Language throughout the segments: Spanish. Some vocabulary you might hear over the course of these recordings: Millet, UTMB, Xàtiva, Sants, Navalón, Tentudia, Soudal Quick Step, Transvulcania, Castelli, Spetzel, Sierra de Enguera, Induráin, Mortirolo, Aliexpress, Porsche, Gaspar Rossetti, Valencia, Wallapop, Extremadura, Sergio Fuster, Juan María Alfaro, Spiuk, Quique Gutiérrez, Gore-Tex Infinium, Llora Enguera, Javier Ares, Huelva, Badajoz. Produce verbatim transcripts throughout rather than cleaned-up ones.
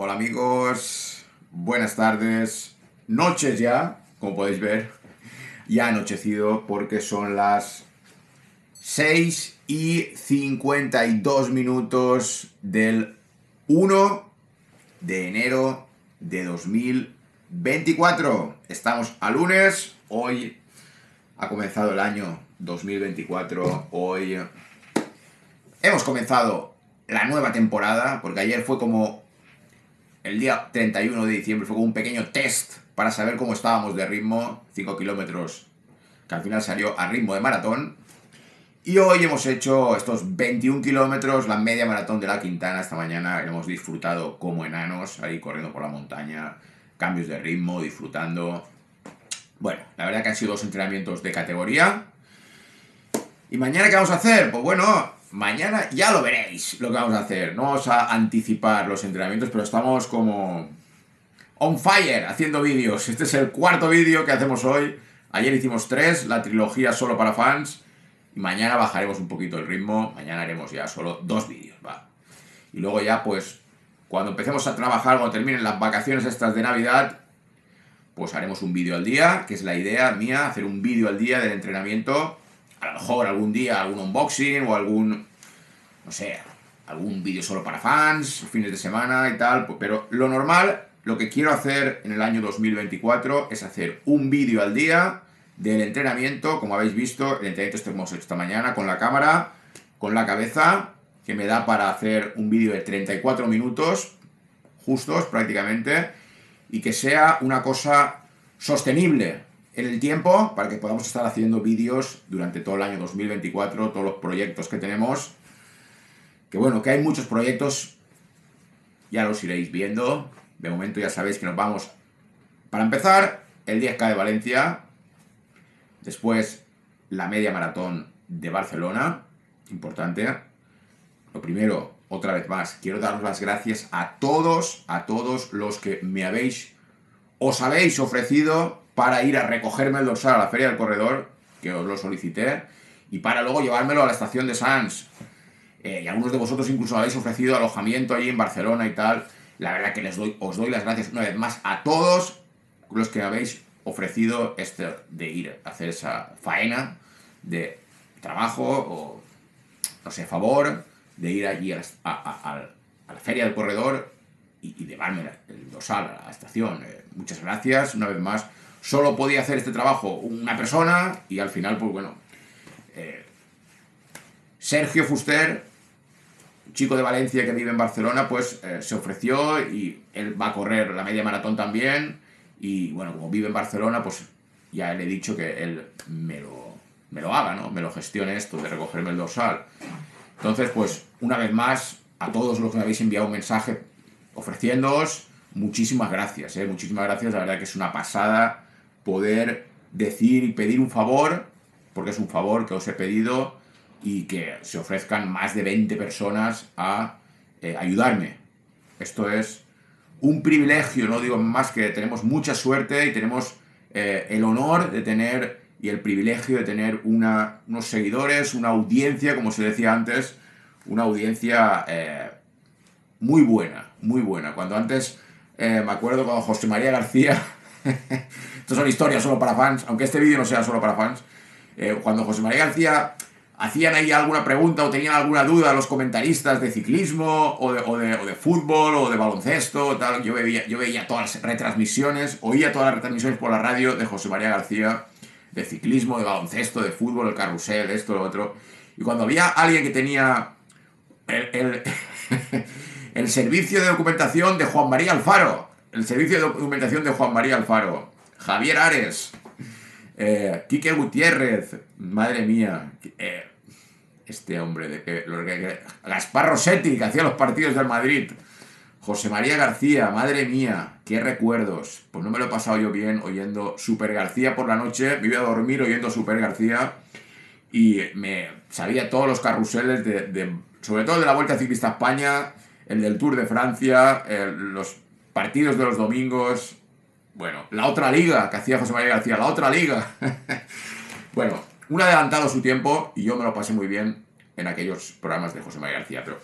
Hola amigos, buenas tardes, noches ya, como podéis ver, ya ha anochecido porque son las seis y cincuenta y dos minutos del uno de enero de dos mil veinticuatro. Estamos a lunes, hoy ha comenzado el año dos mil veinticuatro, hoy hemos comenzado la nueva temporada, porque ayer fue como... El día treinta y uno de diciembre fue como un pequeño test para saber cómo estábamos de ritmo, cinco kilómetros, que al final salió a ritmo de maratón. Y hoy hemos hecho estos veintiún kilómetros, la media maratón de la Quintana esta mañana. Hemos disfrutado como enanos, ahí corriendo por la montaña, cambios de ritmo, disfrutando. Bueno, la verdad que han sido dos entrenamientos de categoría. ¿Y mañana qué vamos a hacer? Pues bueno... Mañana ya lo veréis lo que vamos a hacer. No vamos a anticipar los entrenamientos, pero estamos como on fire haciendo vídeos. Este es el cuarto vídeo que hacemos hoy. Ayer hicimos tres, la trilogía solo para fans. Y mañana bajaremos un poquito el ritmo. Mañana haremos ya solo dos vídeos, va. Y luego ya, pues, cuando empecemos a trabajar, cuando terminen las vacaciones estas de Navidad, pues haremos un vídeo al día, que es la idea mía, hacer un vídeo al día del entrenamiento. A lo mejor algún día algún unboxing o algún, no sé, algún vídeo solo para fans, fines de semana y tal. Pero lo normal, lo que quiero hacer en el año dos mil veinticuatro es hacer un vídeo al día del entrenamiento. Como habéis visto, el entrenamiento este hemos hecho esta mañana con la cámara, con la cabeza, que me da para hacer un vídeo de treinta y cuatro minutos, justos prácticamente, y que sea una cosa sostenible en el tiempo, para que podamos estar haciendo vídeos durante todo el año dos mil veinticuatro, todos los proyectos que tenemos, que bueno, que hay muchos proyectos, ya los iréis viendo. De momento ya sabéis que nos vamos, para empezar, el diez K de Valencia, después la media maratón de Barcelona, importante. Lo primero, otra vez más, quiero daros las gracias a todos, a todos los que me habéis, os habéis ofrecido para ir a recogerme el dorsal a la Feria del Corredor, que os lo solicité, y para luego llevármelo a la estación de Sants. Eh, y algunos de vosotros incluso habéis ofrecido alojamiento allí en Barcelona y tal. La verdad que les doy, os doy las gracias una vez más a todos los que me habéis ofrecido este, de ir a hacer esa faena de trabajo o, no sé, favor, de ir allí a, a, a, a la Feria del Corredor y, y llevarme el dorsal a la estación. Eh, muchas gracias una vez más. Solo podía hacer este trabajo una persona y al final, pues bueno, eh, Sergio Fuster, un chico de Valencia que vive en Barcelona, pues eh, se ofreció y él va a correr la media maratón también. Y bueno, como vive en Barcelona, pues ya le he dicho que él me lo, me lo haga, ¿no? Me lo gestione esto de recogerme el dorsal. Entonces, pues una vez más, a todos los que me habéis enviado un mensaje ofreciéndoos, muchísimas gracias, ¿eh? Muchísimas gracias. La verdad que es una pasada poder decir y pedir un favor, porque es un favor que os he pedido, y que se ofrezcan más de veinte personas a eh, ayudarme. Esto es un privilegio, no digo más que tenemos mucha suerte y tenemos eh, el honor de tener y el privilegio de tener una, unos seguidores, una audiencia, como se decía antes, una audiencia eh, muy buena, muy buena. Cuando antes, eh, me acuerdo cuando José María García... Estas son historias solo para fans, aunque este vídeo no sea solo para fans. Eh, cuando José María García hacían ahí alguna pregunta o tenían alguna duda los comentaristas de ciclismo o de, o de, o de fútbol o de baloncesto, tal, yo veía, yo veía todas las retransmisiones, oía todas las retransmisiones por la radio de José María García, de ciclismo, de baloncesto, de fútbol, el carrusel, esto, lo otro. Y cuando había alguien que tenía el, el, el servicio de documentación de Juan María Alfaro, el servicio de documentación de Juan María Alfaro, Javier Ares, eh, Quique Gutiérrez, madre mía, eh, este hombre, de que, lo que, Gaspar Rossetti, que hacía los partidos del Madrid, José María García, madre mía, qué recuerdos. Pues no me lo he pasado yo bien oyendo Super García por la noche, me iba a dormir oyendo Super García y me sabía todos los carruseles, de, de, sobre todo de la Vuelta Ciclista a España, el del Tour de Francia, eh, los partidos de los domingos... Bueno, la otra liga que hacía José María García, la otra liga. Bueno, un adelantado su tiempo y yo me lo pasé muy bien en aquellos programas de José María García, pero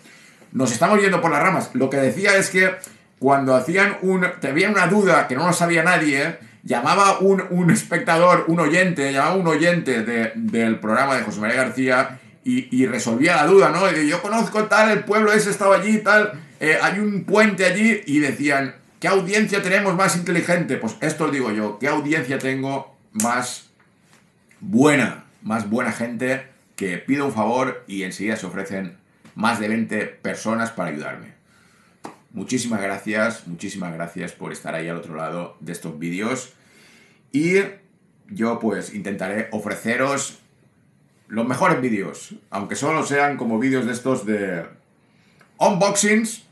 nos estamos yendo por las ramas. Lo que decía es que cuando hacían un... Tenía una duda que no lo sabía nadie, llamaba un, un espectador, un oyente, llamaba un oyente de, del programa de José María García y, y resolvía la duda, ¿no? Y yo conozco tal, el pueblo ese estaba allí, tal, eh, hay un puente allí, y decían, ¿qué audiencia tenemos más inteligente? Pues esto lo digo yo, ¿qué audiencia tengo más buena? Más buena gente que pide un favor y enseguida se ofrecen más de veinte personas para ayudarme. Muchísimas gracias, muchísimas gracias por estar ahí al otro lado de estos vídeos. Y yo pues intentaré ofreceros los mejores vídeos, aunque solo sean como vídeos de estos de unboxings,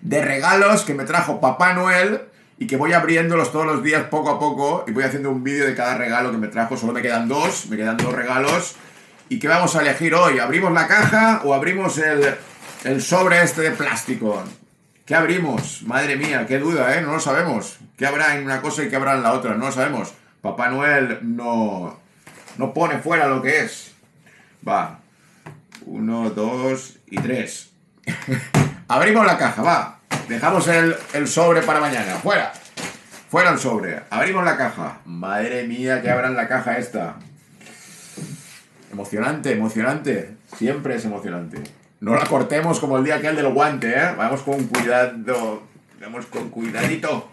de regalos que me trajo Papá Noel y que voy abriéndolos todos los días poco a poco y voy haciendo un vídeo de cada regalo que me trajo. Solo me quedan dos, me quedan dos regalos. ¿Y qué vamos a elegir hoy? ¿Abrimos la caja o abrimos el, el sobre este de plástico? ¿Qué abrimos? Madre mía, qué duda, ¿eh? No lo sabemos. ¿Qué habrá en una cosa y qué habrá en la otra? No lo sabemos. Papá Noel no, no pone fuera lo que es. Va. Uno, dos y tres. Abrimos la caja, va. Dejamos el, el sobre para mañana. Fuera. Fuera el sobre. Abrimos la caja. Madre mía, ¿qué habrá en la caja esta? Emocionante, emocionante. Siempre es emocionante. No la cortemos como el día aquel del guante, ¿eh? Vamos con cuidado. Vamos con cuidadito.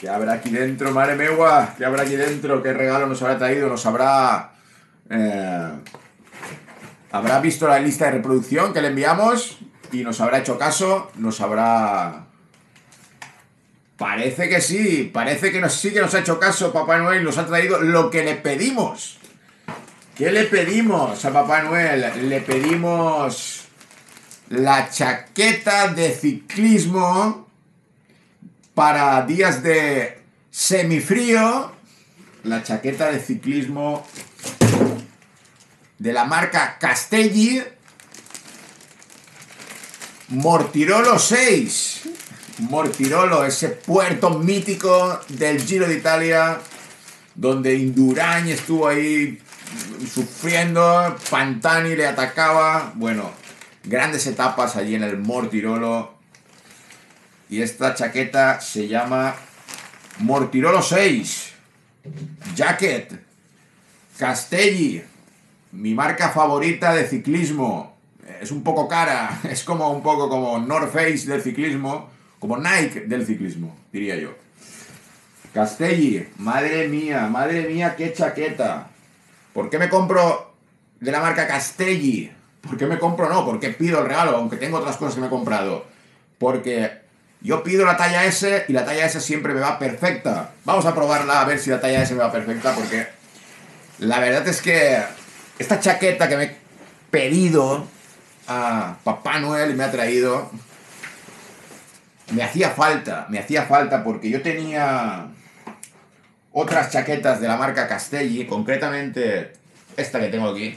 ¿Qué habrá aquí dentro, madre megua? ¿Qué habrá aquí dentro? ¿Qué regalo nos habrá traído? Nos habrá... Eh, habrá visto la lista de reproducción que le enviamos y nos habrá hecho caso, nos habrá... Parece que sí, parece que nos, sí que nos ha hecho caso Papá Noel, nos ha traído lo que le pedimos. ¿Qué le pedimos a Papá Noel? Le pedimos la chaqueta de ciclismo para días de semifrío. La chaqueta de ciclismo de la marca Castelli. Mortirolo seis. Mortirolo, ese puerto mítico del Giro de Italia, donde Induráin estuvo ahí sufriendo, Pantani le atacaba. Bueno, grandes etapas allí en el Mortirolo. Y esta chaqueta se llama Mortirolo seis. Jacket. Castelli. Mi marca favorita de ciclismo. Es un poco cara. Es como un poco como North Face del ciclismo. Como Nike del ciclismo, diría yo. Castelli. Madre mía, madre mía, qué chaqueta. ¿Por qué me compro de la marca Castelli? ¿Por qué me compro? No, porque pido el regalo, aunque tengo otras cosas que me he comprado. Porque yo pido la talla S y la talla S siempre me va perfecta. Vamos a probarla a ver si la talla S me va perfecta, porque la verdad es que... Esta chaqueta que me he pedido a Papá Noel y me ha traído, me hacía falta, me hacía falta porque yo tenía otras chaquetas de la marca Castelli, concretamente esta que tengo aquí,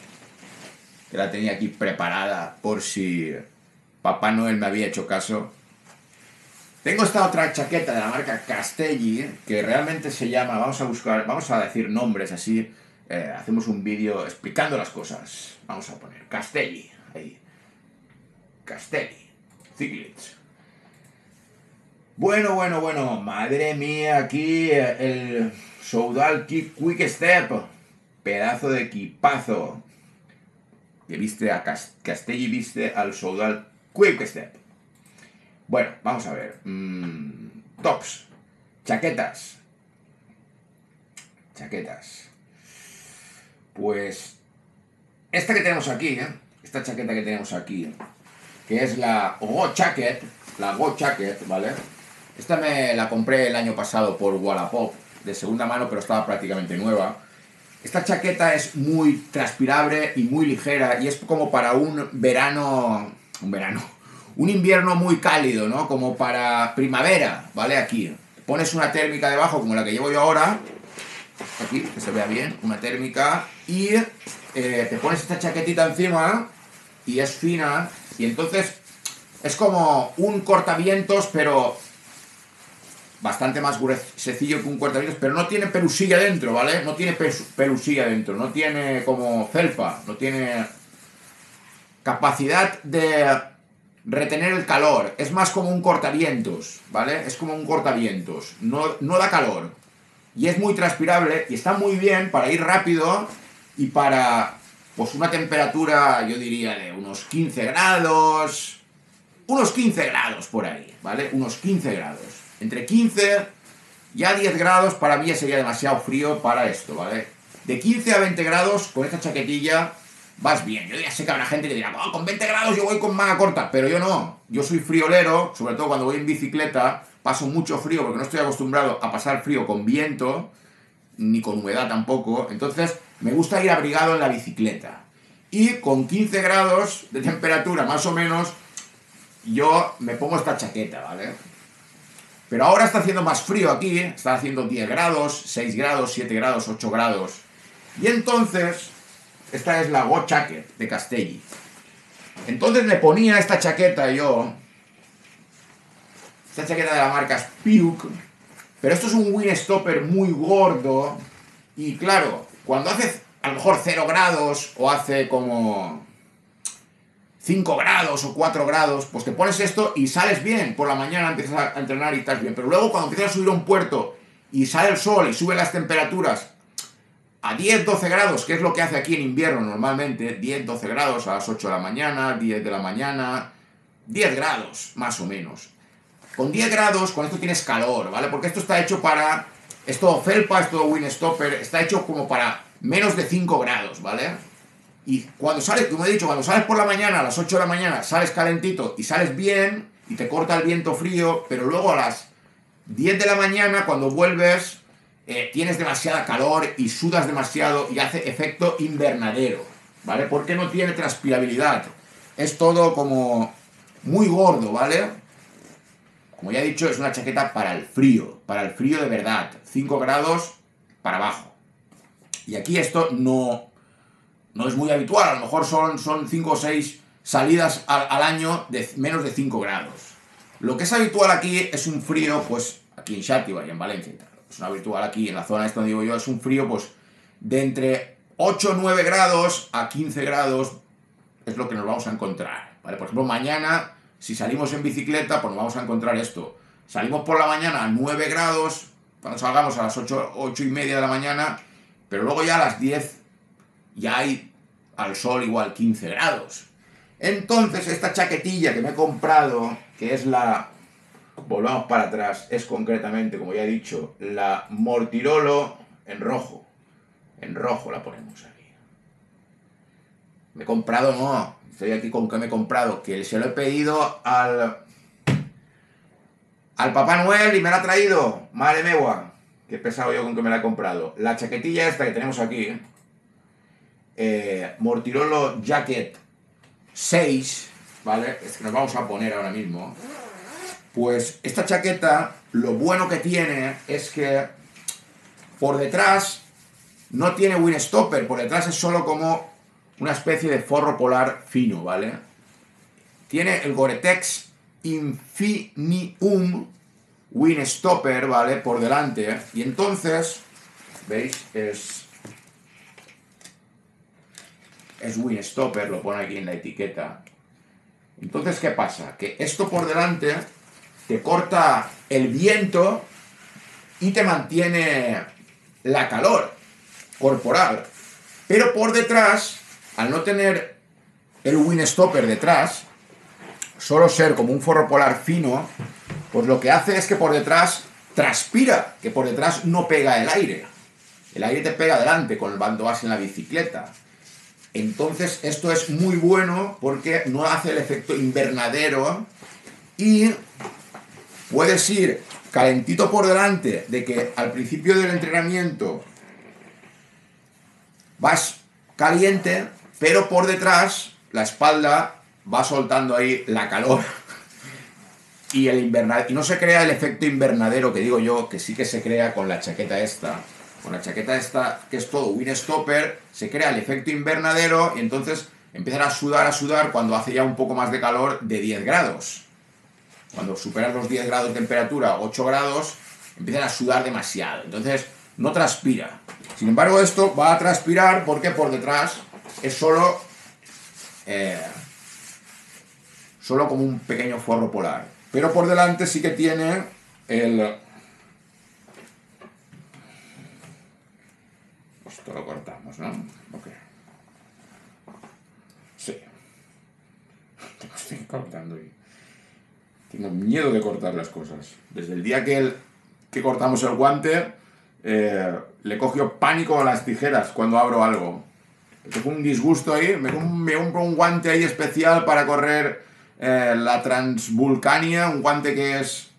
que la tenía aquí preparada por si Papá Noel me había hecho caso. Tengo esta otra chaqueta de la marca Castelli, que realmente se llama, vamos a buscar, vamos a decir nombres así. Eh, hacemos un vídeo explicando las cosas. Vamos a poner Castelli ahí. Castelli Ciglets. Bueno, bueno, bueno. Madre mía, aquí el Soudal Quick Step. Pedazo de equipazo. Que viste a Cast Castelli, viste al Soudal Quick Step. Bueno, vamos a ver. Mm, tops. Chaquetas. Chaquetas. Pues esta que tenemos aquí, ¿eh? Esta chaqueta que tenemos aquí, que es la Go Jacket, la Go Jacket, ¿vale? Esta me la compré el año pasado por Wallapop, de segunda mano, pero estaba prácticamente nueva. Esta chaqueta es muy transpirable y muy ligera, y es como para un verano, un verano, un invierno muy cálido, ¿no? Como para primavera, ¿vale? Aquí pones una térmica debajo, como la que llevo yo ahora, aquí, que se vea bien, una térmica, y eh, te pones esta chaquetita encima y es fina, y entonces es como un cortavientos, pero bastante más gruesecillo que un cuartavietos, pero no tiene perusilla dentro, ¿vale? No tiene perusilla dentro, no tiene como felpa, no tiene capacidad de retener el calor. Es más como un cortavientos, ¿vale? Es como un cortavientos, no, no da calor. Y es muy transpirable y está muy bien para ir rápido y para, pues, una temperatura, yo diría, de unos quince grados, unos quince grados por ahí, ¿vale? Unos quince grados. Entre quince y a diez grados para mí sería demasiado frío para esto, ¿vale? De quince a veinte grados con esta chaquetilla vas bien. Yo ya sé que habrá gente que dirá, oh, con veinte grados yo voy con manga corta, pero yo no. Yo soy friolero, sobre todo cuando voy en bicicleta, paso mucho frío porque no estoy acostumbrado a pasar frío con viento, ni con humedad tampoco. Entonces me gusta ir abrigado en la bicicleta. Y con quince grados de temperatura más o menos yo me pongo esta chaqueta, ¿vale? Pero ahora está haciendo más frío aquí, está haciendo diez grados, seis grados, siete grados, ocho grados. Y entonces, esta es la Go Jacket de Castelli. Entonces me ponía esta chaqueta yo, esta chaqueta de la marca Spiuk, pero esto es un windstopper muy gordo. Y claro, cuando hace a lo mejor cero grados o hace como cinco grados o cuatro grados, pues te pones esto y sales bien. Por la mañana empiezas a entrenar y estás bien. Pero luego cuando empiezas a subir a un puerto y sale el sol y sube las temperaturas a diez, doce grados, que es lo que hace aquí en invierno normalmente, diez, doce grados a las ocho de la mañana, diez de la mañana, diez grados más o menos. Con diez grados, con esto tienes calor, ¿vale? Porque esto está hecho para, es todo felpa, es todo windstopper, está hecho como para menos de cinco grados, ¿vale? Y cuando sales, como he dicho, cuando sales por la mañana, a las ocho de la mañana, sales calentito y sales bien, y te corta el viento frío, pero luego a las diez de la mañana, cuando vuelves, eh, tienes demasiada calor y sudas demasiado y hace efecto invernadero, ¿vale? Porque no tiene transpirabilidad, es todo como muy gordo, ¿vale? Como ya he dicho, es una chaqueta para el frío, para el frío de verdad, cinco grados para abajo. Y aquí esto no... no es muy habitual, a lo mejor son, son cinco o seis salidas al, al año de menos de cinco grados. Lo que es habitual aquí es un frío, pues, aquí en Xàtiva y en Valencia. Es una habitual aquí, en la zona esta donde digo yo, es un frío, pues, de entre ocho o nueve grados a quince grados es lo que nos vamos a encontrar, ¿vale? Por ejemplo, mañana, si salimos en bicicleta, pues nos vamos a encontrar esto. Salimos por la mañana a nueve grados, cuando salgamos a las ocho, ocho y media de la mañana, pero luego ya a las diez ya hay al sol igual quince grados. Entonces esta chaquetilla que me he comprado, que es la, volvamos para atrás, es concretamente, como ya he dicho, la Mortirolo en rojo. En rojo la ponemos aquí. Me he comprado, no, estoy aquí con que me he comprado, que se lo he pedido al al Papá Noel y me la ha traído. Madre mía, qué pesado yo con que me la he comprado. La chaquetilla esta que tenemos aquí, Eh, Mortirolo Jacket seis, ¿vale? Es que nos vamos a poner ahora mismo. Pues esta chaqueta, lo bueno que tiene es que por detrás no tiene windstopper, por detrás es solo como una especie de forro polar fino, ¿vale? Tiene el Gore-Tex Infinium windstopper, ¿vale? Por delante. Y entonces, ¿veis? Es... es windstopper, lo pone aquí en la etiqueta. Entonces, ¿qué pasa? Que esto por delante te corta el viento y te mantiene la calor corporal. Pero por detrás, al no tener el windstopper detrás, solo ser como un forro polar fino, pues lo que hace es que por detrás transpira, que por detrás no pega el aire. El aire te pega adelante con el cuando vas en la bicicleta. Entonces esto es muy bueno porque no hace el efecto invernadero y puedes ir calentito por delante, de que al principio del entrenamiento vas caliente, pero por detrás la espalda va soltando ahí la calor y el invernadero, y no se crea el efecto invernadero que digo yo, que sí que se crea con la chaqueta esta. Con la chaqueta esta, que es todo windstopper, se crea el efecto invernadero y entonces empiezan a sudar, a sudar cuando hace ya un poco más de calor de diez grados. cuando superas los diez grados de temperatura, ocho grados, empiezan a sudar demasiado. Entonces, no transpira. Sin embargo, esto va a transpirar porque por detrás es solo, eh, solo como un pequeño forro polar. Pero por delante sí que tiene el... Esto lo cortamos, ¿no? Ok. Sí. Te lo estoy cortando y... Tengo miedo de cortar las cosas. Desde el día que, el, que cortamos el guante, eh, le cogió pánico a las tijeras cuando abro algo. Tengo un disgusto ahí. Me compro un guante ahí especial para correr eh, la Transvulcania. Un guante que es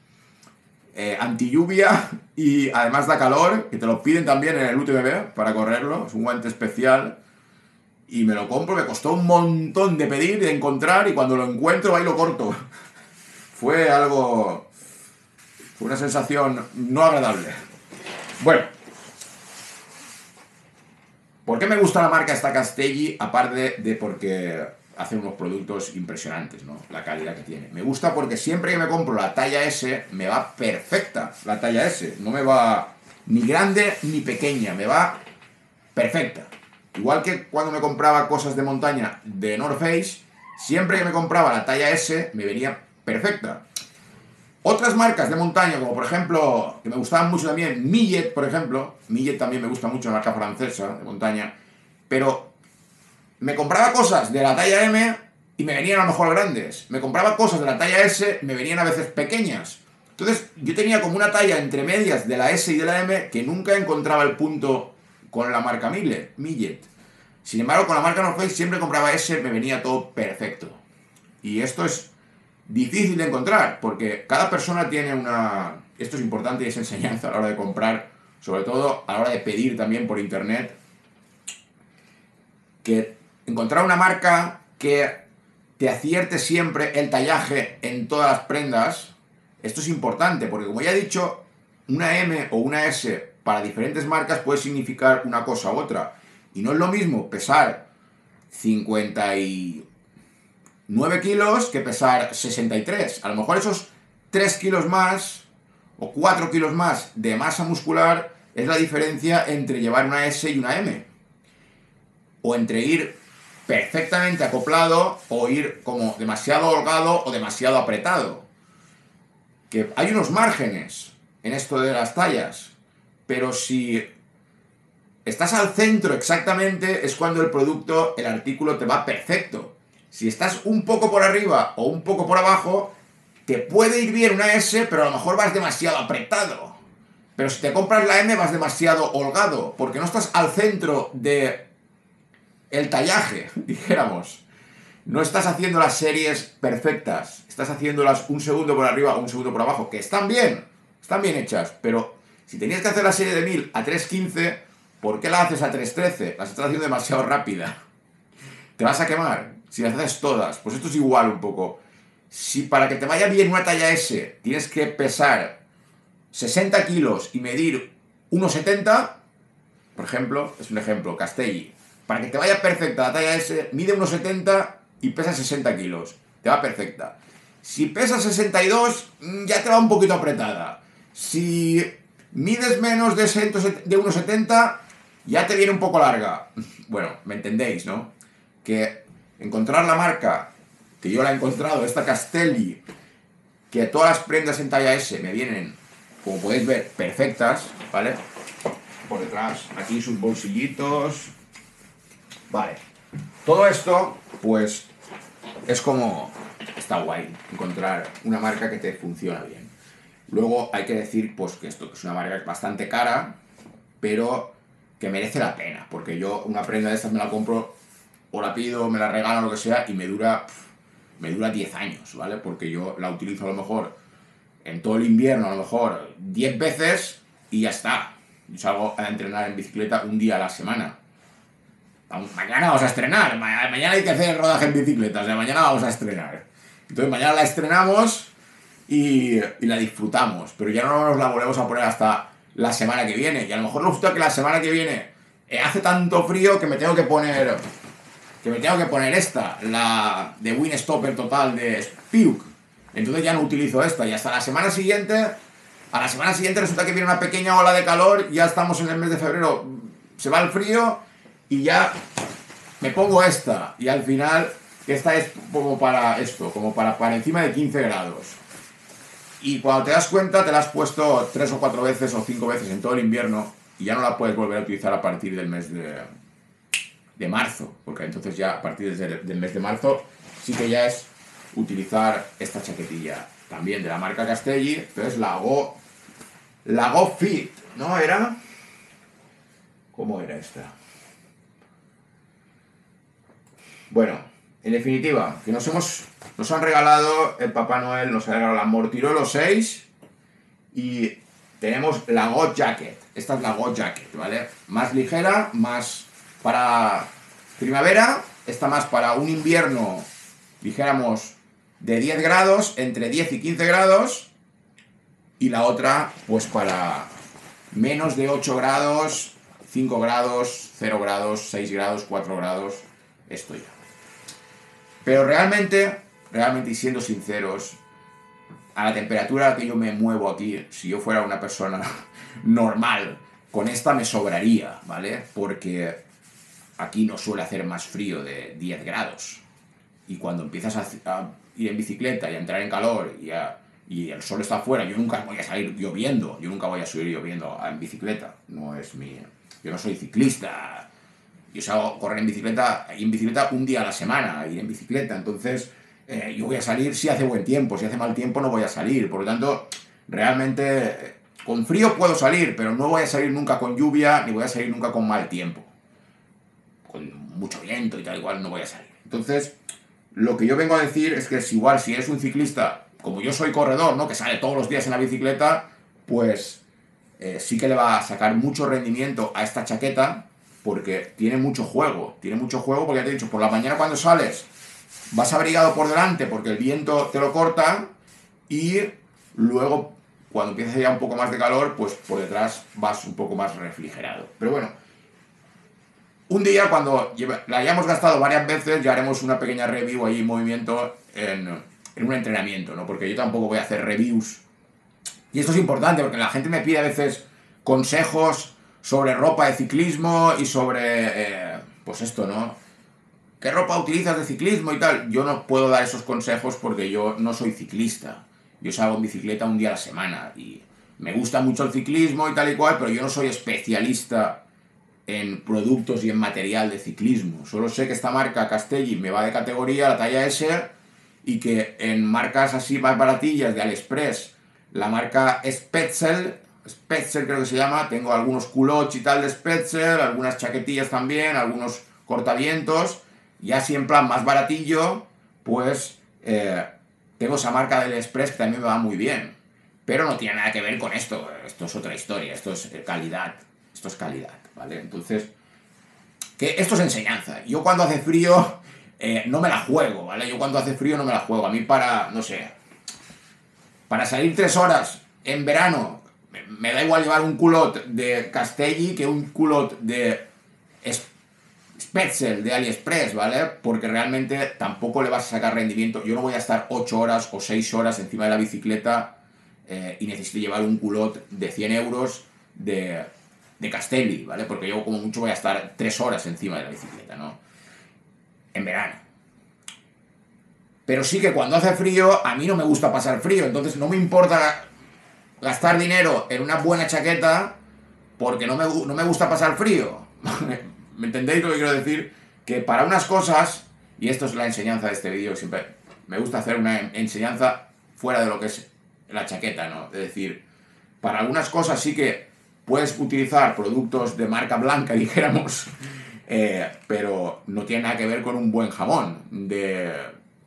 eh, anti-lluvia y además da calor. Que te lo piden también en el U T M B para correrlo. Es un guante especial. Y me lo compro. Me costó un montón de pedir, de encontrar. Y cuando lo encuentro, ahí lo corto. Fue algo... Fue una sensación no agradable. Bueno. ¿Por qué me gusta la marca esta Castelli? Aparte de porque hacen unos productos impresionantes, ¿no? La calidad que tiene. Me gusta porque siempre que me compro la talla S, me va perfecta la talla S. No me va ni grande ni pequeña. Me va perfecta. Igual que cuando me compraba cosas de montaña de North Face, siempre que me compraba la talla S, me venía perfecta. Otras marcas de montaña, como por ejemplo, que me gustaban mucho también, Millet, por ejemplo. Millet también me gusta mucho, la marca francesa de montaña. Pero me compraba cosas de la talla M y me venían a lo mejor grandes. Me compraba cosas de la talla S y me venían a veces pequeñas. Entonces yo tenía como una talla entre medias de la S y de la M que nunca encontraba el punto con la marca Millet. Sin embargo, con la marca North Face siempre compraba S, me venía todo perfecto. Y esto es... difícil de encontrar, porque cada persona tiene una... Esto es importante y es enseñanza a la hora de comprar, sobre todo a la hora de pedir también por internet, que encontrar una marca que te acierte siempre el tallaje en todas las prendas, esto es importante, porque como ya he dicho, una M o una S para diferentes marcas puede significar una cosa u otra, y no es lo mismo pesar cincuenta y nueve kilos que pesar sesenta y tres. A lo mejor esos tres kilos más o cuatro kilos más de masa muscular es la diferencia entre llevar una S y una M. O entre ir perfectamente acoplado o ir como demasiado holgado o demasiado apretado. Que hay unos márgenes en esto de las tallas, pero si estás al centro exactamente es cuando el producto, el artículo te va perfecto. Si estás un poco por arriba o un poco por abajo, te puede ir bien una S, pero a lo mejor vas demasiado apretado. Pero si te compras la M vas demasiado holgado, porque no estás al centro de el tallaje, dijéramos. No estás haciendo las series perfectas, estás haciéndolas un segundo por arriba o un segundo por abajo, que están bien, están bien hechas, pero si tenías que hacer la serie de mil a tres quince, ¿por qué la haces a tres trece? Las estás haciendo demasiado rápida. Te vas a quemar. Si las haces todas, pues esto es igual un poco. Si para que te vaya bien una talla S tienes que pesar sesenta kilos y medir uno setenta, por ejemplo, es un ejemplo, Castelli. Para que te vaya perfecta la talla S, mide uno setenta y pesa sesenta kilos. Te va perfecta. Si pesas sesenta y dos, ya te va un poquito apretada. Si mides menos de uno setenta, ya te viene un poco larga. Bueno, me entendéis, ¿no? Que... encontrar la marca, que yo la he encontrado, esta Castelli, que todas las prendas en talla S me vienen, como podéis ver, perfectas, ¿vale? Por detrás, aquí sus bolsillitos, vale. Todo esto, pues, es como, está guay, encontrar una marca que te funciona bien. Luego hay que decir, pues, que esto que es una marca bastante cara, pero que merece la pena, porque yo una prenda de estas me la compro... o la pido, me la regalan, lo que sea, y me dura me dura diez años, ¿vale? Porque yo la utilizo a lo mejor en todo el invierno, a lo mejor diez veces y ya está. Yo salgo a entrenar en bicicleta un día a la semana. Mañana vamos a estrenar, Ma mañana hay que hacer el rodaje en bicicleta, o sea, mañana vamos a estrenar. Entonces mañana la estrenamos y, y la disfrutamos, pero ya no nos la volvemos a poner hasta la semana que viene. Y a lo mejor resulta que la semana que viene eh, hace tanto frío que me tengo que poner... que me tengo que poner esta, la de Windstopper total de Spiuk, Entonces ya no utilizo esta. Y hasta la semana siguiente, a la semana siguiente resulta que viene una pequeña ola de calor, ya estamos en el mes de febrero, se va el frío y ya me pongo esta. Y al final esta es como para esto, como para, para encima de quince grados. Y cuando te das cuenta te la has puesto tres o cuatro veces o cinco veces en todo el invierno y ya no la puedes volver a utilizar a partir del mes de, de marzo, porque entonces ya a partir del, del mes de marzo sí que ya es utilizar esta chaquetilla también de la marca Castelli. Entonces la Go, la Go Fit, ¿no era? ¿Cómo era esta? Bueno, en definitiva, que nos hemos, nos han regalado el Papá Noel, nos ha regalado la Mortirolo seis y tenemos la Go Jacket. Esta es la Go Jacket, ¿vale? Más ligera, más para primavera, esta más para un invierno, dijéramos, de diez grados, entre diez y quince grados, y la otra, pues para menos de ocho grados, cinco grados, cero grados, seis grados, cuatro grados, esto ya. Pero realmente, realmente y siendo sinceros, a la temperatura a la que yo me muevo aquí, si yo fuera una persona normal, con esta me sobraría, ¿vale? Porque aquí no suele hacer más frío de diez grados. Y cuando empiezas a, a ir en bicicleta y a entrar en calor y, a, y el sol está afuera, yo nunca voy a salir lloviendo, yo nunca voy a subir lloviendo en bicicleta, no es mi... Yo no soy ciclista, yo salgo correr en bicicleta, en bicicleta un día a la semana, ir en bicicleta, entonces eh, yo voy a salir si hace buen tiempo, si hace mal tiempo no voy a salir, por lo tanto, realmente con frío puedo salir, pero no voy a salir nunca con lluvia, ni voy a salir nunca con mal tiempo, con mucho viento y tal, igual no voy a salir, entonces... Lo que yo vengo a decir es que es igual, si eres un ciclista, como yo soy corredor, ¿no? Que sale todos los días en la bicicleta, pues eh, sí que le va a sacar mucho rendimiento a esta chaqueta, porque tiene mucho juego, tiene mucho juego, porque ya te he dicho, por la mañana cuando sales, vas abrigado por delante, porque el viento te lo corta, y luego, cuando empieza ya un poco más de calor, pues por detrás vas un poco más refrigerado. Pero bueno... Un día, cuando la hayamos gastado varias veces, ya haremos una pequeña review ahí en movimiento en, en un entrenamiento, ¿no? Porque yo tampoco voy a hacer reviews. Y esto es importante, porque la gente me pide a veces consejos sobre ropa de ciclismo y sobre, eh, pues esto, ¿no? ¿Qué ropa utilizas de ciclismo y tal? Yo no puedo dar esos consejos porque yo no soy ciclista. Yo salgo en bicicleta un día a la semana y me gusta mucho el ciclismo y tal y cual, pero yo no soy especialista en productos y en material de ciclismo. Solo sé que esta marca Castelli me va de categoría, la talla S, y que en marcas así más baratillas de Aliexpress, la marca Spetzel, Spetzel creo que se llama, tengo algunos culottes y tal de Spetzel, algunas chaquetillas también, algunos cortavientos, y así en plan más baratillo, pues eh, tengo esa marca de Aliexpress que también me va muy bien. Pero no tiene nada que ver con esto, esto es otra historia, esto es calidad, esto es calidad. ¿Vale? Entonces, que esto es enseñanza. Yo cuando hace frío eh, no me la juego, ¿vale? Yo cuando hace frío no me la juego. A mí para, no sé, para salir tres horas en verano, me, me da igual llevar un culot de Castelli que un culot de Spetzel, de Aliexpress, ¿vale? Porque realmente tampoco le vas a sacar rendimiento. Yo no voy a estar ocho horas o seis horas encima de la bicicleta eh, y necesito llevar un culot de cien euros de... de Castelli, ¿vale? Porque yo como mucho voy a estar tres horas encima de la bicicleta, ¿no? En verano. Pero sí que cuando hace frío, a mí no me gusta pasar frío, entonces no me importa gastar dinero en una buena chaqueta porque no me, no me gusta pasar frío. ¿Me entendéis lo que quiero decir? Que para unas cosas, y esto es la enseñanza de este vídeo, siempre me gusta hacer una enseñanza fuera de lo que es la chaqueta, ¿no? Es decir, para algunas cosas sí que puedes utilizar productos de marca blanca, dijéramos, eh, pero no tiene nada que ver con un buen jamón. De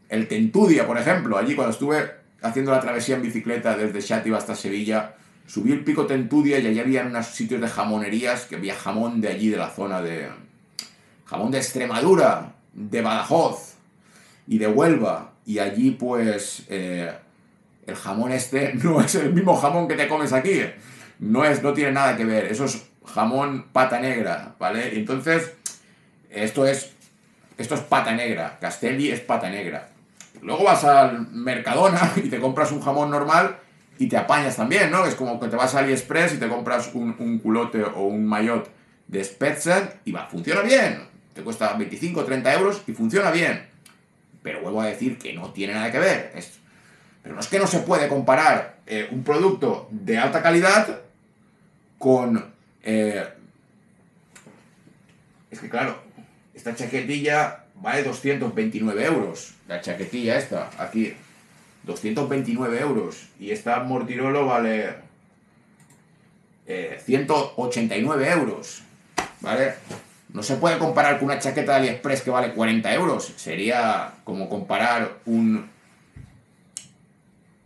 el Tentudia, por ejemplo, allí cuando estuve haciendo la travesía en bicicleta desde Xàtiva hasta Sevilla, subí el pico Tentudia y allí había unos sitios de jamonerías que había jamón de allí, de la zona de... jamón de Extremadura, de Badajoz y de Huelva. Y allí, pues, eh, el jamón este no es el mismo jamón que te comes aquí. No, es, no tiene nada que ver, eso es jamón pata negra, ¿vale? Entonces, esto es, esto es pata negra, Castelli es pata negra. Luego vas al Mercadona y te compras un jamón normal y te apañas también, ¿no? Es como que te vas a Aliexpress y te compras un, un culote o un maillot de Spetzel y va, funciona bien. Te cuesta veinticinco o treinta euros y funciona bien. Pero vuelvo a decir que no tiene nada que ver. Es, pero no es que no se puede comparar eh, un producto de alta calidad con... Eh, es que claro, esta chaquetilla vale doscientos veintinueve euros. La chaquetilla esta, aquí, doscientos veintinueve euros. Y esta Mortirolo vale eh, ciento ochenta y nueve euros, ¿vale? No se puede comparar con una chaqueta de Aliexpress que vale cuarenta euros. Sería como comparar un,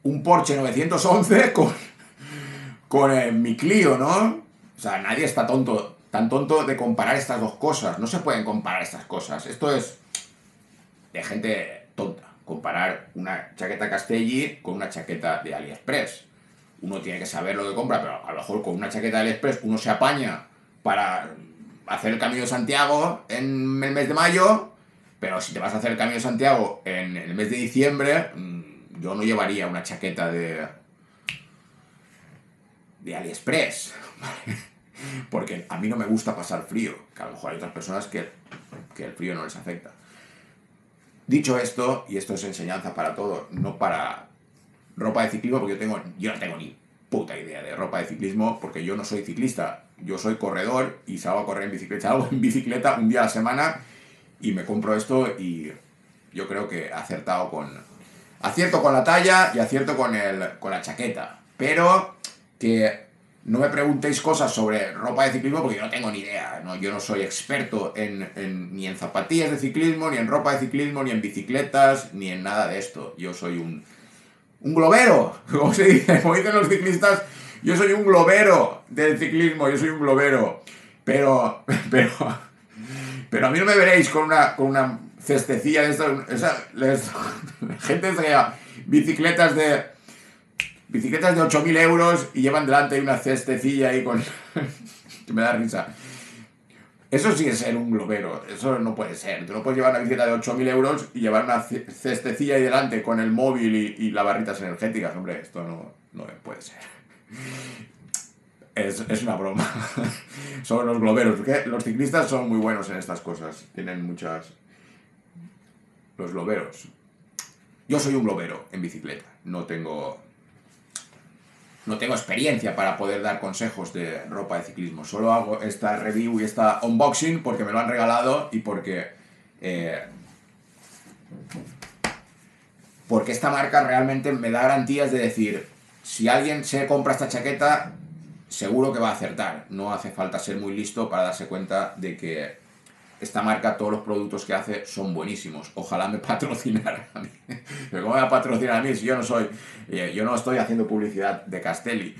un Porsche novecientos once con, con eh, mi Clio, ¿no? O sea, nadie está tonto, tan tonto de comparar estas dos cosas. No se pueden comparar estas cosas. Esto es de gente tonta. Comparar una chaqueta Castelli con una chaqueta de Aliexpress. Uno tiene que saber lo que compra, pero a lo mejor con una chaqueta de Aliexpress uno se apaña para... hacer el Camino de Santiago en el mes de mayo, pero si te vas a hacer el Camino de Santiago en el mes de diciembre, yo no llevaría una chaqueta de de Aliexpress, ¿vale? Porque a mí no me gusta pasar frío, que a lo mejor hay otras personas que, que el frío no les afecta. Dicho esto, y esto es enseñanza para todo, no para ropa de ciclismo, porque yo, tengo, yo no tengo ni puta idea de ropa de ciclismo, porque yo no soy ciclista. Yo soy corredor y salgo a correr en bicicleta, salgo en bicicleta un día a la semana y me compro esto y yo creo que acertado con... acierto con la talla y acierto con, el, con la chaqueta. Pero que no me preguntéis cosas sobre ropa de ciclismo porque yo no tengo ni idea, ¿no? Yo no soy experto en, en, ni en zapatillas de ciclismo, ni en ropa de ciclismo, ni en bicicletas, ni en nada de esto. Yo soy un... un globero, como se dice, como dicen los ciclistas... Yo soy un globero del ciclismo, yo soy un globero, pero pero, pero a mí no me veréis con una, con una cestecilla de estas, esa, les, gente que lleva bicicletas de, bicicletas de ocho mil euros y llevan delante una cestecilla ahí con... que me da risa. Eso sí es ser un globero, eso no puede ser. Tú no puedes llevar una bicicleta de ocho mil euros y llevar una cestecilla ahí delante con el móvil y, y las barritas energéticas. Hombre, esto no, no puede ser. Es, es una broma sobre los globeros, porque los ciclistas son muy buenos en estas cosas. Tienen muchas... los globeros. Yo soy un globero en bicicleta. No tengo... no tengo experiencia para poder dar consejos de ropa de ciclismo. Solo hago esta review y esta unboxing porque me lo han regalado y porque... Eh, porque esta marca realmente me da garantías de decir... si alguien se compra esta chaqueta, seguro que va a acertar. No hace falta ser muy listo para darse cuenta de que esta marca, todos los productos que hace, son buenísimos. Ojalá me patrocinara a mí. Pero ¿cómo me va a patrocinar a mí si yo no soy... yo no estoy haciendo publicidad de Castelli?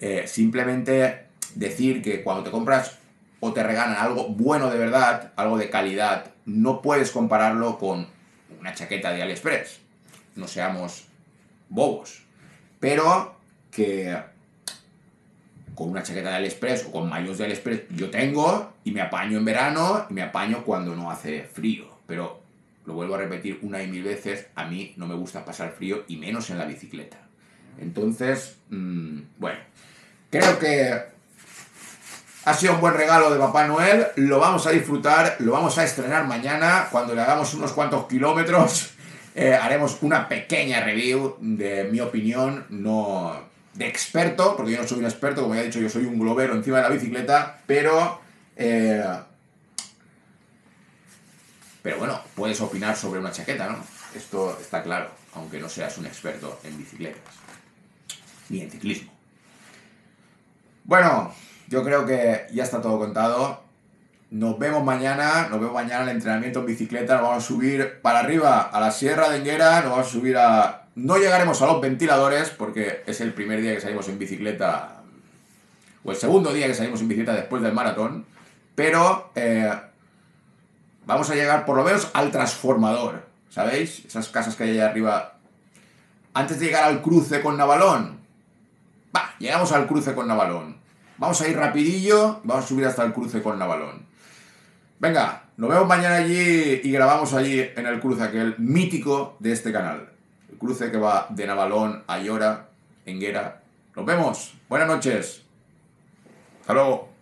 Eh, simplemente decir que cuando te compras o te regalan algo bueno de verdad, algo de calidad, no puedes compararlo con una chaqueta de Aliexpress. No seamos bobos. Pero que con una chaqueta de Aliexpress o con maillots de Aliexpress yo tengo y me apaño en verano y me apaño cuando no hace frío. Pero lo vuelvo a repetir una y mil veces, a mí no me gusta pasar frío y menos en la bicicleta. Entonces, mmm, bueno, creo que ha sido un buen regalo de Papá Noel. Lo vamos a disfrutar, lo vamos a estrenar mañana cuando le hagamos unos cuantos kilómetros. Eh, haremos una pequeña review de mi opinión, no de experto, porque yo no soy un experto, como ya he dicho, yo soy un globero encima de la bicicleta, pero... Eh, pero bueno, puedes opinar sobre una chaqueta, ¿no? Esto está claro, aunque no seas un experto en bicicletas, ni en ciclismo. Bueno, yo creo que ya está todo contado. Nos vemos mañana, nos vemos mañana en el entrenamiento en bicicleta, nos vamos a subir para arriba a la Sierra de Enguera, nos vamos a subir a... no llegaremos a los ventiladores porque es el primer día que salimos en bicicleta, o el segundo día que salimos en bicicleta después del maratón, pero eh, vamos a llegar por lo menos al transformador, ¿sabéis? Esas casas que hay allá arriba, antes de llegar al cruce con Navalón, va, llegamos al cruce con Navalón, vamos a ir rapidillo, vamos a subir hasta el cruce con Navalón. Venga, Nos vemos mañana allí y grabamos allí en el cruce aquel mítico de este canal. El cruce que va de Navalón a Llora Enguera. Nos vemos. Buenas noches. Hasta luego.